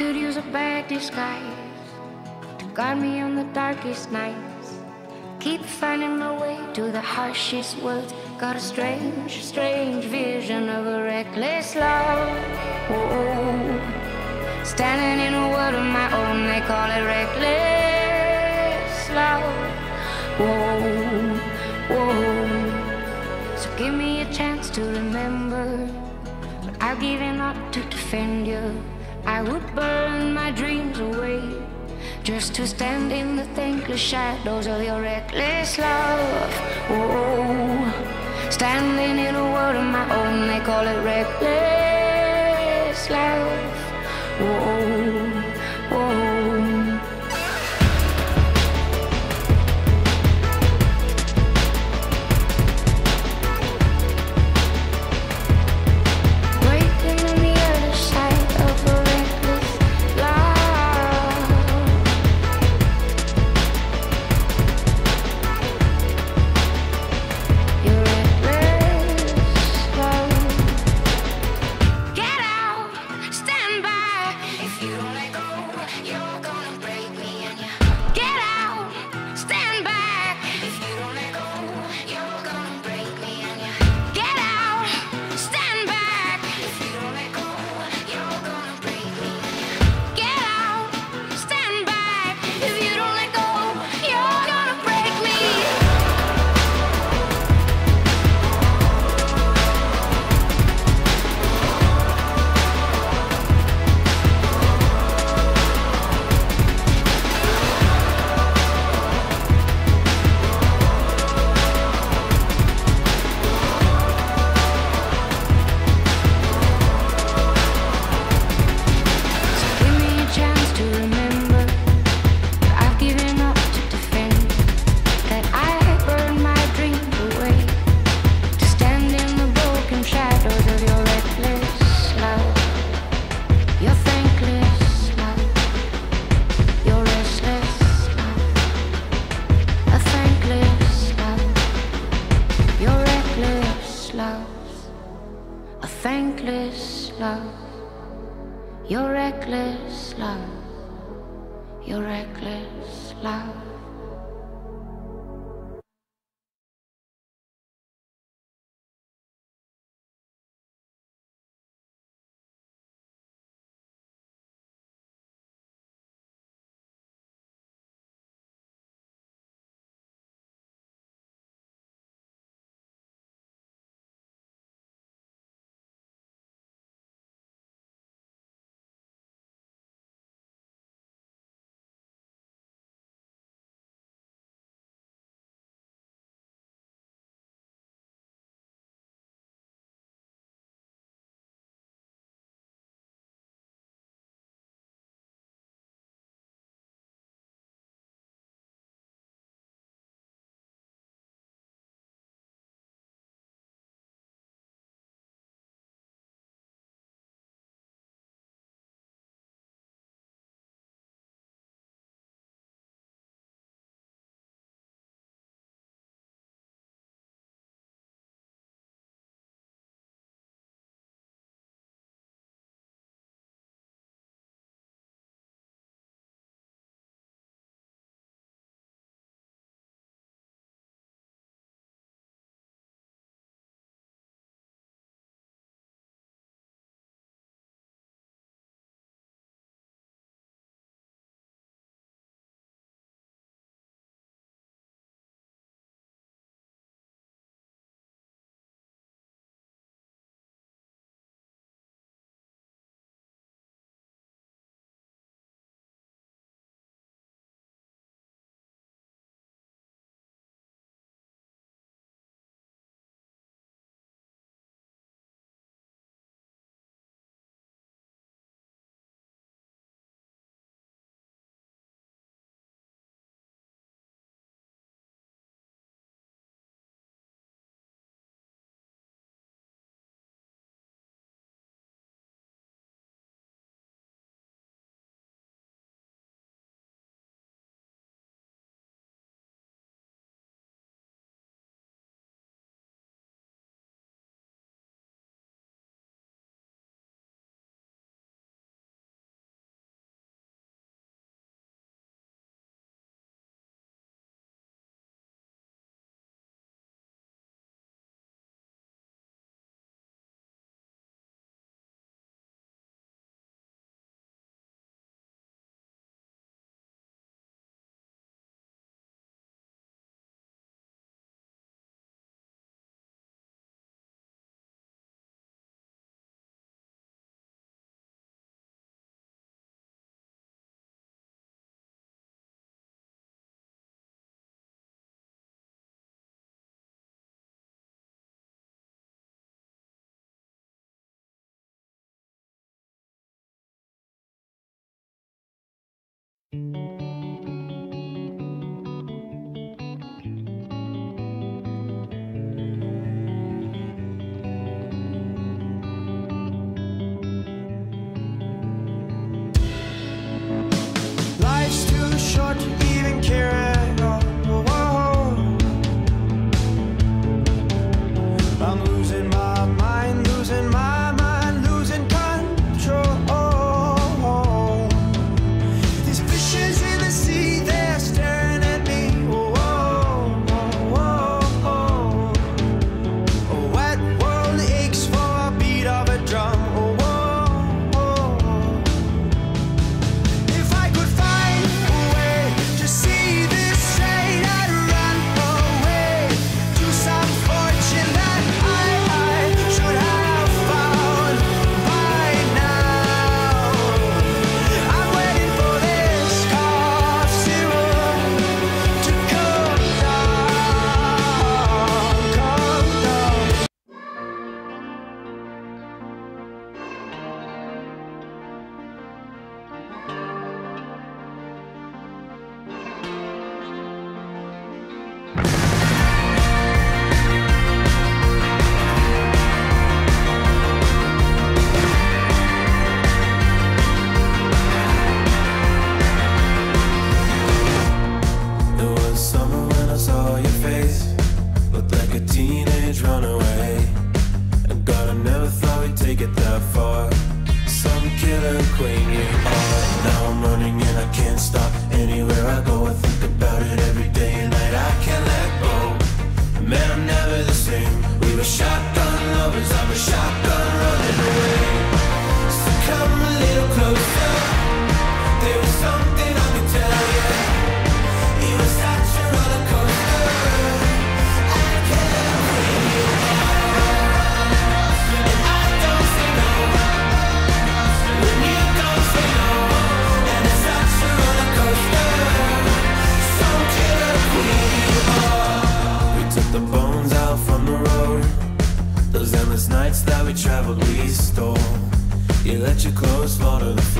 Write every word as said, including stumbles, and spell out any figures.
could use a bad disguise to guide me on the darkest nights. Keep finding my way to the harshest words. Got a strange, strange vision of a reckless love. Whoa. Standing in a world of my own, they call it reckless love. Whoa, whoa. So give me a chance to remember, but I've given up to defend you. I would burn my dreams away just to stand in the thankless shadows of your reckless love. Whoa. Standing in a world of my own, they call it reckless love. Whoa. A thankless love, your reckless love, your reckless love. Nights that we traveled, we stole. You let your clothes fall to the floor.